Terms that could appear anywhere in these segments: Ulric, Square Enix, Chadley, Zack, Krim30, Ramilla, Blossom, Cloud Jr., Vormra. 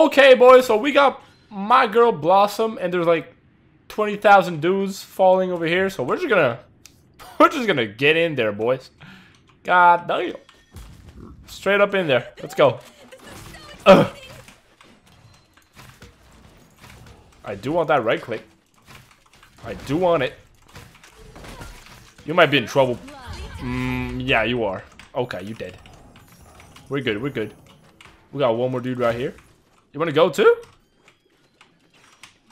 Okay, boys, so we got my girl Blossom, and there's like 20,000 dudes falling over here, so we're just gonna get in there, boys. God damn. Straight up in there. Let's go. Ugh. I do want that right click. I do want it. You might be in trouble. Yeah, you are. Okay, you dead. We're good, we're good. We got one more dude right here. You wanna go too?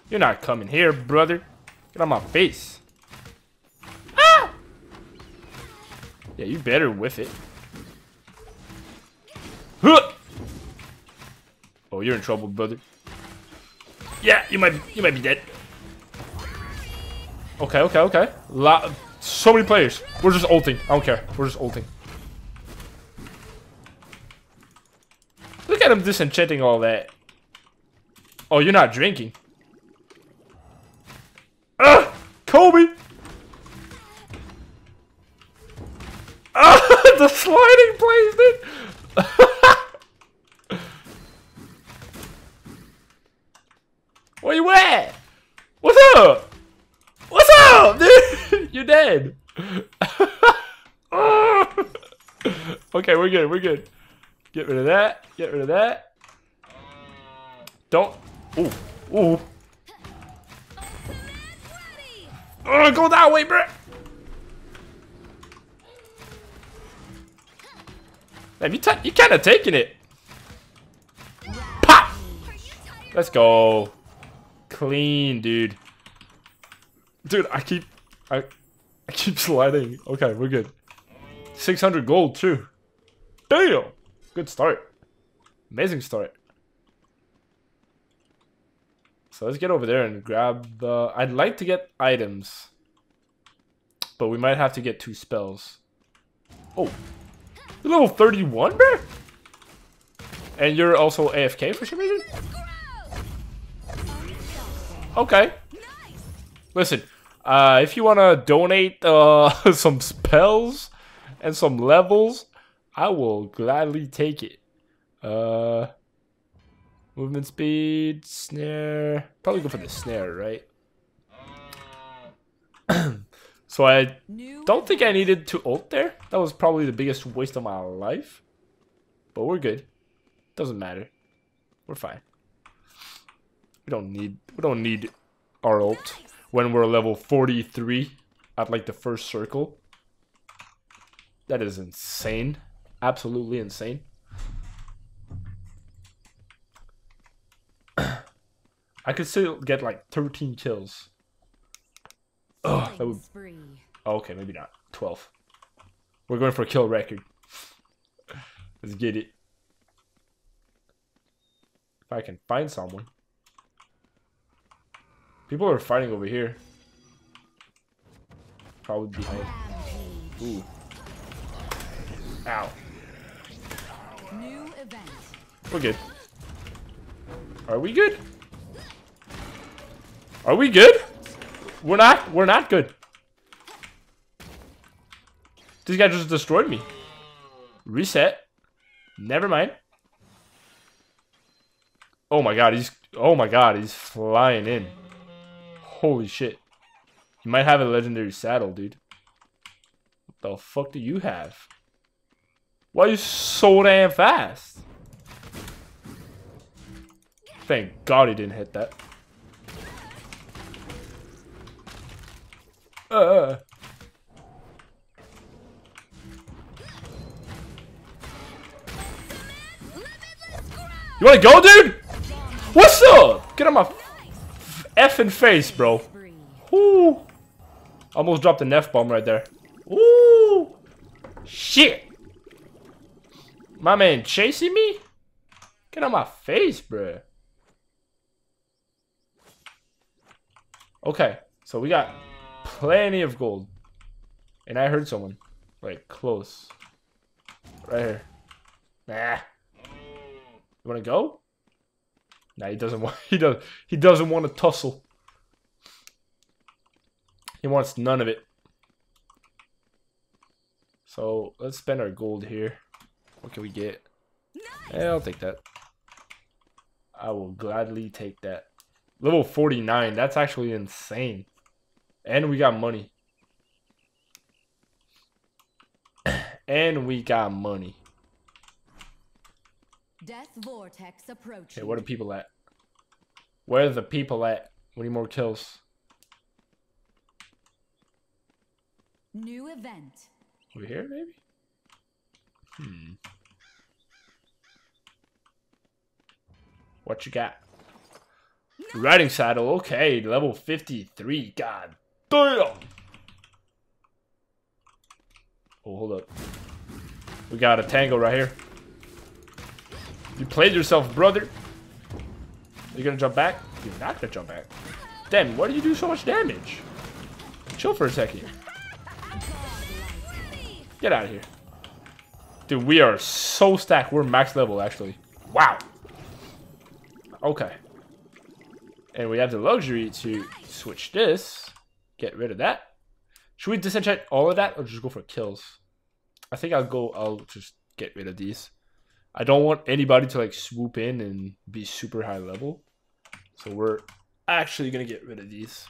You're not coming here, brother. Get on my face. Ah! Yeah, you better whiff it. Huh! Oh, you're in trouble, brother. Yeah, you might be dead. Okay, okay, okay. So many players. We're just ulting. I don't care. We're just ulting. Look at him disenchanting all that. Oh, you're not drinking. Ah! Kobe! Ah! The sliding plays, dude! Where you at? What's up? What's up, dude? You're dead. Okay, we're good. We're good. Get rid of that. Get rid of that. Don't. Ooh. Ooh. Oh, go that way, bro. Damn, you kind of taking it. Pop. Let's go. Clean, dude. Dude, I keep sliding. Okay, we're good. 600 gold too. Damn. Good start. Amazing start. So let's get over there and grab the... I'd like to get items. But we might have to get 2 spells. Oh. You're level 31, bro? And you're also AFK for some reason? Okay. Listen. If you want to donate some spells and some levels... I will gladly take it. Movement speed, snare. Probably go for the snare, right? So I don't think I needed to ult there. That was probably the biggest waste of my life. But we're good. Doesn't matter. We're fine. We don't need our ult when we're level 43 at like the first circle. That is insane. Absolutely insane. I could still get like 13 kills. Oh, that would... okay, maybe not. 12. We're going for a kill record. Let's get it. If I can find someone. People are fighting over here. Probably behind. Ooh. Ow. New event. We're good. Are we good? Are we good? We're not good. This guy just destroyed me. Reset. Never mind. Oh my god, he's flying in. Holy shit. You might have a legendary saddle, dude. What the fuck do you have? Why are you so damn fast? Thank God he didn't hit that. You wanna go, dude? What's up? Get on my effing face, bro. Ooh. Almost dropped an F-bomb right there. Ooh. Shit. My man chasing me? Get on my face, bruh. Okay, so we got plenty of gold. And I heard someone. Like, close. Right here. Nah. You wanna go? Nah, he doesn't want to tussle. He wants none of it. So let's spend our gold here. What can we get? Nice. Yeah, I'll take that. I will gladly take that. Level 49. That's actually insane. And we got money. And we got money. Death vortex approaching. Okay, what are people at? Where are the people at? We need more kills. New event. Over here, maybe? Hmm. What you got? No. Riding saddle. Okay, level 53. God damn. Oh, hold up. We got a tango right here. You played yourself, brother. You're gonna jump back? You're not gonna jump back. Damn, why do you do so much damage? Chill for a second. Get out of here. Dude, we are so stacked. We're max level, actually. Wow. Okay. And we have the luxury to switch this. Get rid of that. Should we disenchant all of that or just go for kills? I think I'll just get rid of these. I don't want anybody to like swoop in and be super high level. So we're actually gonna get rid of these.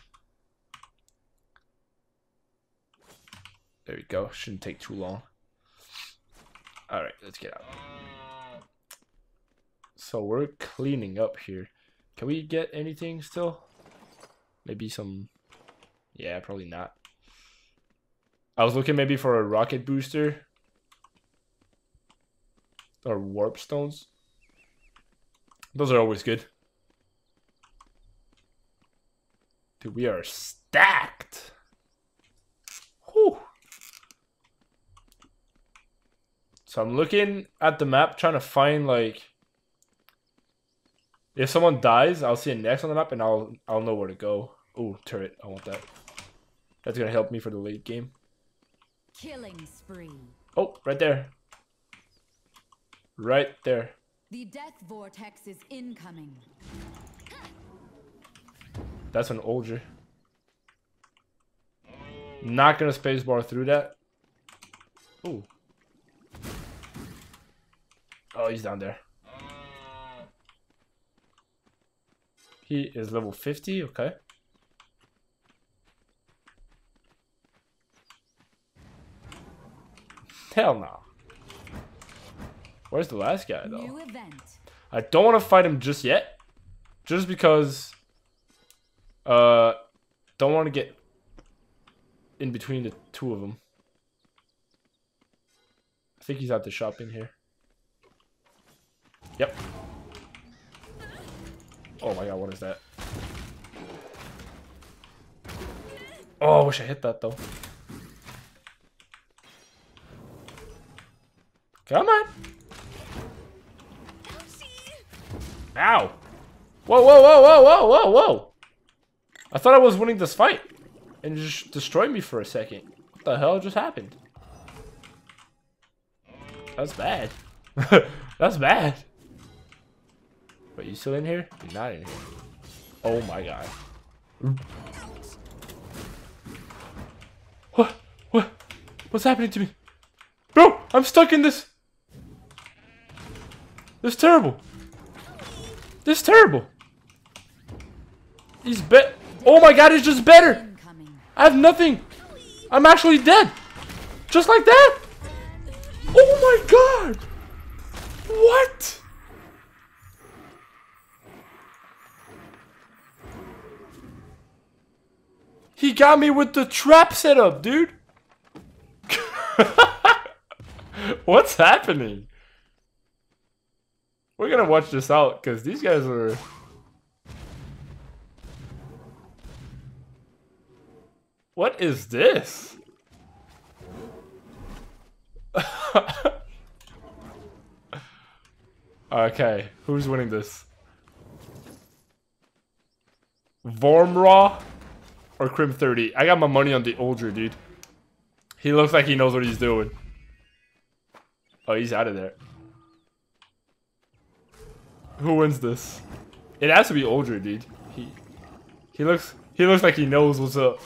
There we go. Shouldn't take too long. Alright, let's get out. So we're cleaning up here. Can we get anything still? Maybe some... Yeah, probably not. I was looking maybe for a rocket booster or warp stones. Those are always good. Dude, we are stacked. Whew. So I'm looking at the map trying to find like if someone dies, I'll see it next on the map and I'll know where to go. Ooh, turret, I want that. That's gonna help me for the late game. Killing spree. Oh, right there. Right there. The death vortex is incoming. That's an olger. Not gonna spacebar through that. Ooh. Oh, he's down there. He is level 50, okay. Hell no. Where's the last guy though? I don't want to fight him just yet. Just because don't want to get in between the two of them. I think he's at the shop in here. Yep. Oh my god, what is that? Oh, I wish I hit that though. Come on. Ow. Whoa, whoa, whoa, whoa, whoa, whoa, whoa. I thought I was winning this fight. And you just destroyed me for a second. What the hell just happened? That's bad. That's bad. Wait, you still in here? You're not in here. Oh my god. What? What? What's happening to me? Bro, I'm stuck in this. This is terrible. This is terrible. He's bet. Oh my god, he's just better. I have nothing. I'm actually dead. Just like that. Oh my god. What? He got me with the trap setup, dude. What's happening? We're gonna watch this out because these guys are... What is this? Okay, who's winning this? Vormra or Krim30? I got my money on the Ulric, dude. He looks like he knows what he's doing. Oh, he's out of there. Who wins this? It has to be Ulric, dude. He looks like he knows what's up.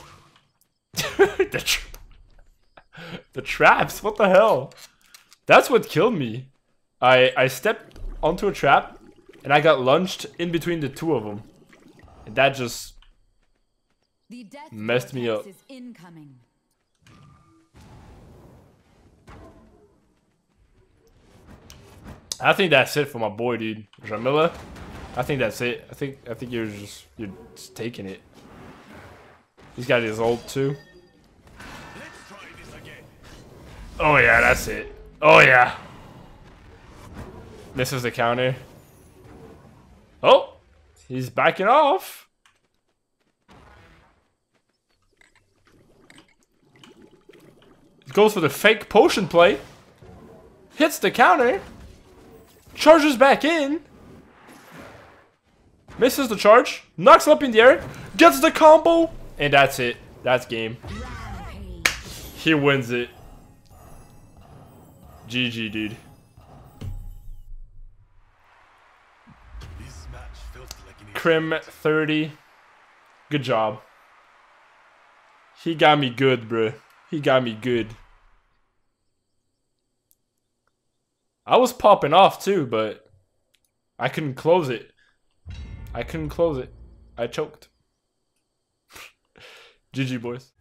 The traps, what the hell? That's what killed me. I stepped onto a trap, And I got launched in between the two of them. And that just messed me up. I think that's it for my boy, dude. Ramilla. I think that's it. I think you're just taking it. He's got his ult too. Let's try this again. Oh yeah, that's it. Oh yeah. This is the counter. Oh, he's backing off. He goes for the fake potion play. Hits the counter. Charges back in. Misses the charge. Knocks up in the air. Gets the combo. And that's it. That's game. He wins it. GG, dude. Krim30. Good job. He got me good, bro. He got me good. I was popping off too, but I couldn't close it. I couldn't close it. I choked. GG, boys.